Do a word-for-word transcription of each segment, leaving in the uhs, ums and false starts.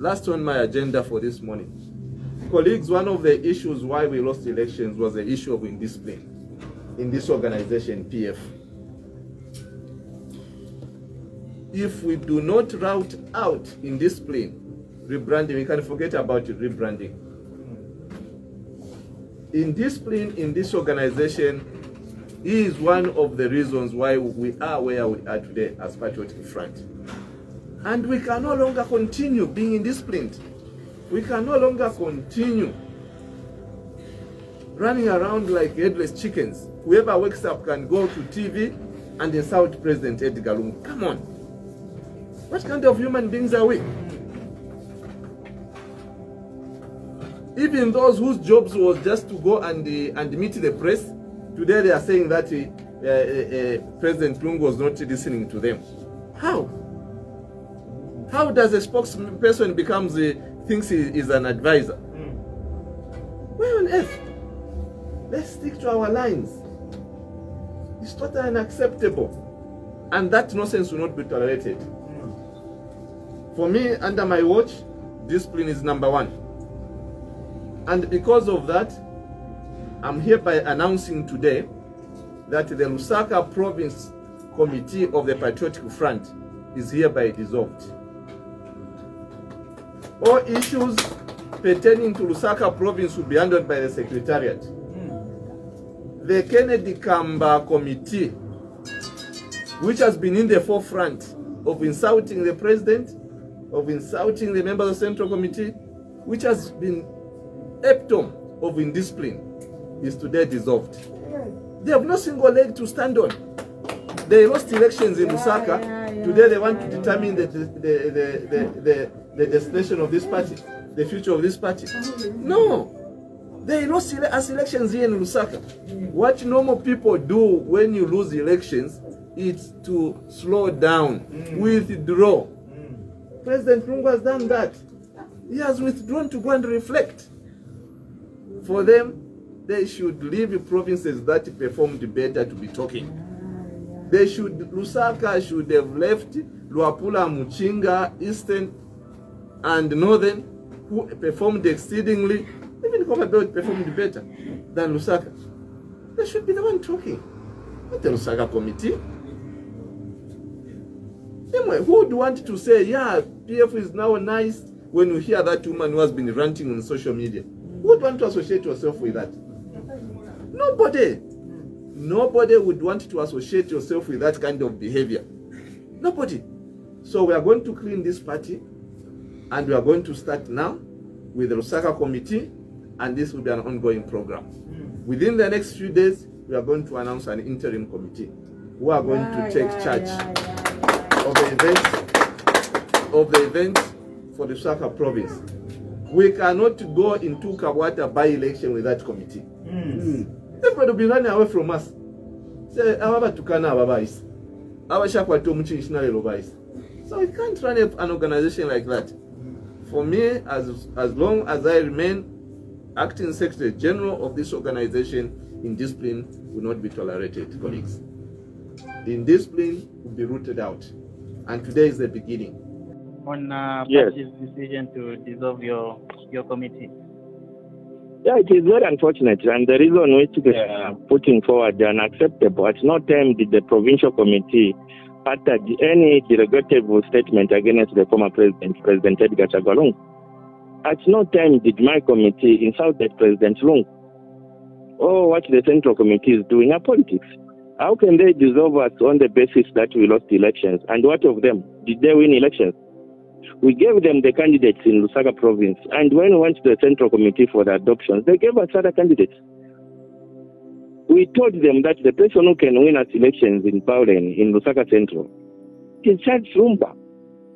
Last on my agenda for this morning. Colleagues, one of the issues why we lost elections was the issue of indiscipline in this organization, P F. If we do not route out indiscipline, rebranding, we can forget about it, rebranding. Indiscipline in this organization is one of the reasons why we are where we are today as Patriotic Front. And we can no longer continue being indisciplined. We can no longer continue running around like headless chickens. Whoever wakes up can go to T V and insult President Edgar Lungu. Come on. What kind of human beings are we? Even those whose jobs was just to go and, uh, and meet the press, today they are saying that uh, uh, uh, President Lungu was not listening to them. How? How does a spokesperson becomes uh, thinks he is an advisor? Mm. Where on earth? Let's stick to our lines. It's totally unacceptable. And that nonsense will not be tolerated. Mm. For me, under my watch, discipline is number one. And because of that, I'm hereby announcing today that the Lusaka Province Committee of the Patriotic Front is hereby dissolved. All issues pertaining to Lusaka Province will be handled by the Secretariat. Mm. The Kennedy-Kamba committee, which has been in the forefront of insulting the President, of insulting the members of the Central Committee, which has been epitome of indiscipline, is today dissolved. They have no single leg to stand on. They lost elections in Lusaka. Yeah, yeah, yeah, today they want to determine the the, the, the, the the destination of this party, the future of this party. No. They lost ele as elections here in Lusaka. What normal people do when you lose elections is to slow down, mm. withdraw. Mm. President Lungu has done that. He has withdrawn to go and reflect. For them, they should leave provinces that performed better to be talking. They should, Lusaka should have left Luapula, Muchinga, Eastern and Northern, who performed exceedingly, even Copperbelt performed better than Lusaka. They should be the one talking, not the Lusaka committee. Anyway, who would want to say, yeah, P F is now nice, when you hear that woman who has been ranting on social media? Who would want to associate yourself with that? Nobody. Nobody would want to associate yourself with that kind of behavior. Nobody. So we are going to clean this party, and we are going to start now with the Lusaka committee, and this will be an ongoing program. Within the next few days, we are going to announce an interim committee who are going yeah, to take yeah, charge yeah, yeah. of the events of the events for the Lusaka province. We cannot go into Kawata by-election with that committee. Mm. Mm. Everybody will be running away from us. So we can't run an organization like that. For me, as, as long as I remain acting secretary general of this organization, indiscipline will not be tolerated, colleagues. The indiscipline will be rooted out. And today is the beginning. On uh, yes. Party's decision to dissolve your, your committee. Yeah, it is very unfortunate, and the reason which they are putting forward is unacceptable. At no time did the provincial committee utter any derogatory statement against the former president, President Edgar Lungu. At no time did my committee insult that President Lungu. Oh, what the Central Committee is doing are politics. How can they dissolve us on the basis that we lost elections? And what of them? Did they win elections? We gave them the candidates in Lusaka province, and when we went to the Central Committee for the adoptions, they gave us other candidates. We told them that the person who can win us elections in Paulen, in Lusaka Central, is Charity Rumpa.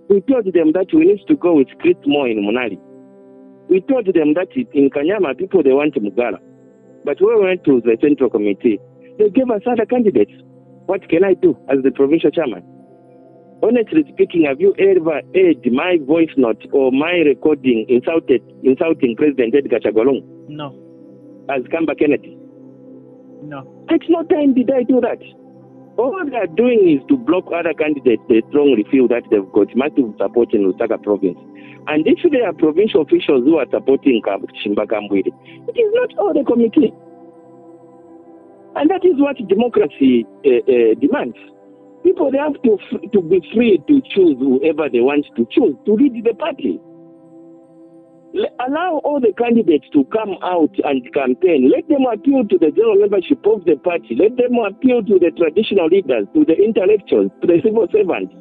We told them that we need to go with Chris Moe in Munali. We told them that in Kanyama, people, they want Mugala. But when we went to the Central Committee, they gave us other candidates. What can I do as the provincial chairman? Honestly speaking, have you ever heard my voice note or my recording insulted, insulting President Edgar Lungu? No. As Kamba Kennedy? No. At no time did I do that. All they are doing is to block other candidates they strongly feel that they've got massive support in Lusaka province. And if there are provincial officials who are supporting Tshimba Kambwili, it is not all the committee. And that is what democracy uh, uh, demands. People, they have to to be free to choose whoever they want to choose to lead the party. Allow all the candidates to come out and campaign. Let them appeal to the general membership of the party. Let them appeal to the traditional leaders, to the intellectuals, to the civil servants.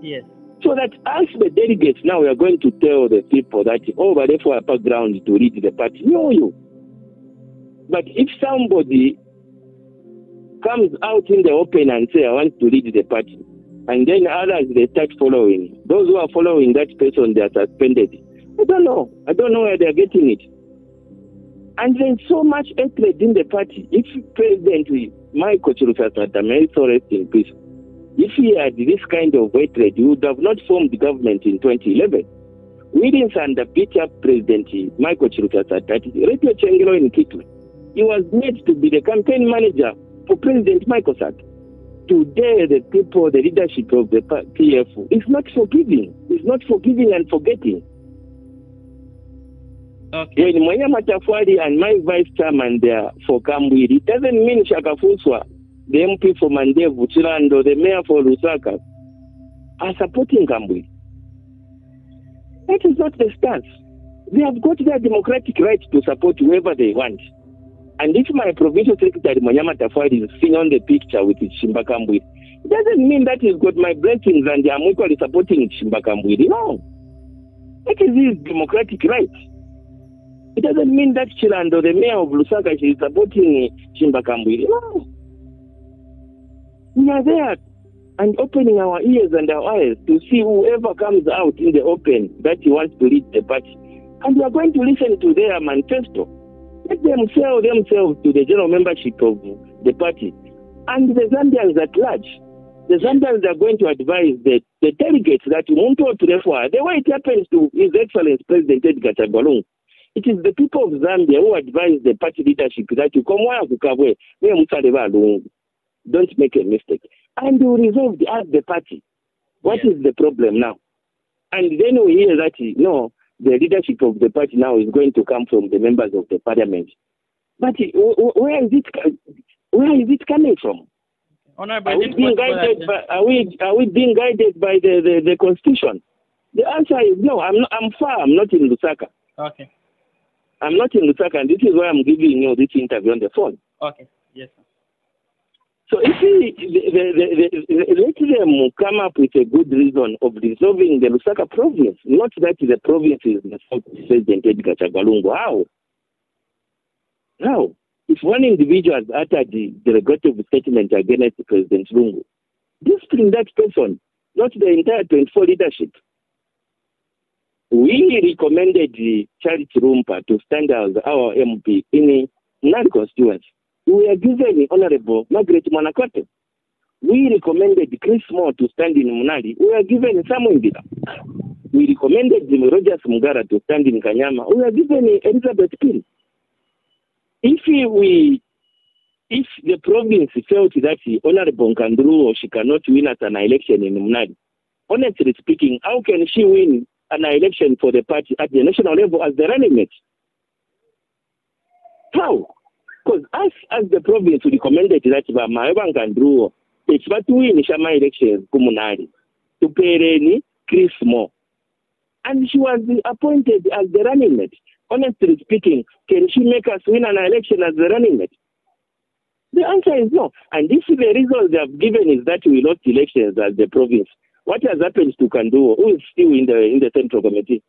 Yes. So that as the delegates now, we are going to tell the people that, oh, but therefore a background to lead the party. No, you. But if somebody comes out in the open and say, I want to lead the party, and then others, they start following. Those who are following that person, they are suspended. I don't know. I don't know where they're getting it. And there's so much hatred in the party. If President Michael Chiluba, may he rest in peace, if he had this kind of hatred, he would have not formed the government in twenty eleven. We didn't under pitch up President Michael Chiluba, Rupiah Chengelo in Kitwe. He was made to be the campaign manager for President Michael Sack. Today, the people, the leadership of the P F is not forgiving. It's not forgiving and forgetting. Okay. When Moyama Tafwadi and my vice chairman there for Kambwili, it doesn't mean Shaka Fuswa, the M P for Mandevu, Chilando, the mayor for Lusaka, are supporting Kambwili. That is not the stance. They have got their democratic right to support whoever they want. And if my provincial secretary, Mwanyama Tafwadi, is seen on the picture with Tshimba Kambwili, it doesn't mean that he's got my blessings and I'm equally supporting Tshimba Kambwili. No. That is his democratic right. It doesn't mean that Chilando, the mayor of Lusaka, is supporting Tshimba Kambwili. No. We are there and opening our ears and our eyes to see whoever comes out in the open that he wants to lead the party. And we are going to listen to their manifesto. Let them sell themselves to the general membership of the party. And the Zambians at large, the Zambians are going to advise the, the delegates that you won't go to the fire. The way it happens to His Excellency President Edgar Lungu, it is the people of Zambia who advise the party leadership that you come away, don't make a mistake. And you resolve the ask the party. What yeah. is the problem now? And then we hear that, no, the leadership of the party now is going to come from the members of the parliament. But where is it, where is it coming from? Honor, are, we being guided by, are, we, are we being guided by the, the, the constitution? The answer is no. I'm, not, I'm far. I'm not in Lusaka. Okay. I'm not in Lusaka, and this is why I'm giving you this interview on the phone. Okay. Yes, sir. So if we, the, the, the, the, let them come up with a good reason of dissolving the Lusaka province, not that the province is the fault of President Edgar Lungu. How? Now, if one individual has uttered the derogatory statement against President Lungu, discipline that person, not the entire twenty-four leadership. We recommended the Charity Rumpa to stand as our M P in Munali constituency. We are given Honorable Margaret Monacote. We recommended Chris Moe to stand in Munali. We are given Samuel Bira. We recommended Rogers Mugala to stand in Kanyama. We are given Elizabeth Pin. If we, if the province felt that Honorable Nkandru, she cannot win at an election in Munali, honestly speaking, how can she win an election for the party at the national level as the running mate? How? Because as, as the province recommended that Mabanga Druo, it's about to win Shama elections, Munali, to Pereni, Chris Moe. And she was appointed as the running mate. Honestly speaking, can she make us win an election as the running mate? The answer is no. And this is the reason they have given is that we lost elections as the province. What has happened to Nkandru, who is still in the in the central committee?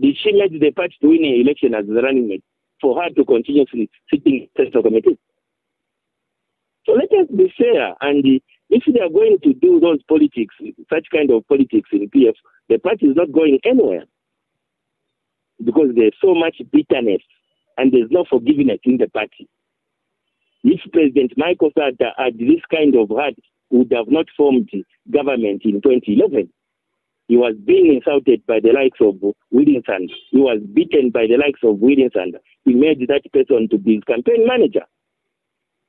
Did she let the party to win an election as the running mate? For her to continue sitting in the central committee. So let us be fair, and if they are going to do those politics, such kind of politics in P F, the party is not going anywhere because there's so much bitterness and there's no forgiveness in the party. If President Michael Sack had this kind of heart, would have not formed government in twenty eleven. He was being insulted by the likes of William Sanders. He was beaten by the likes of William Sanders. He made that person to be his campaign manager.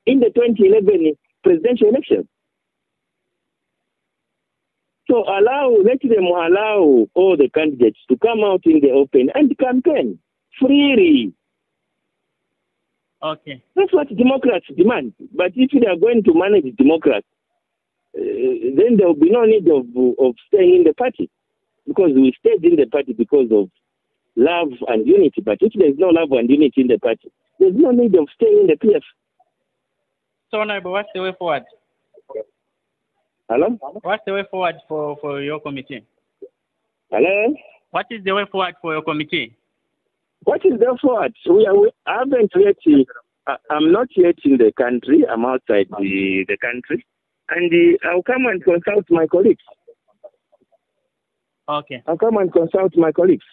In the twenty eleven presidential elections. So allow, let them allow all the candidates to come out in the open and campaign freely. Okay. That's what Democrats demand. But if they are going to manage Democrats, uh, then there will be no need of, of staying in the party. Because we stayed in the party because of love and unity. But if there is no love and unity in the party, there is no need of staying in the P F. So, Honorable, what's the way forward? Hello? What's the way forward for, for your committee? Hello? What is the way forward for your committee? What is the way forward? We, are, we haven't yet, uh, I'm not yet in the country, I'm outside the, the country, and uh, I'll come and consult my colleagues. Okay. I'll come and consult my colleagues.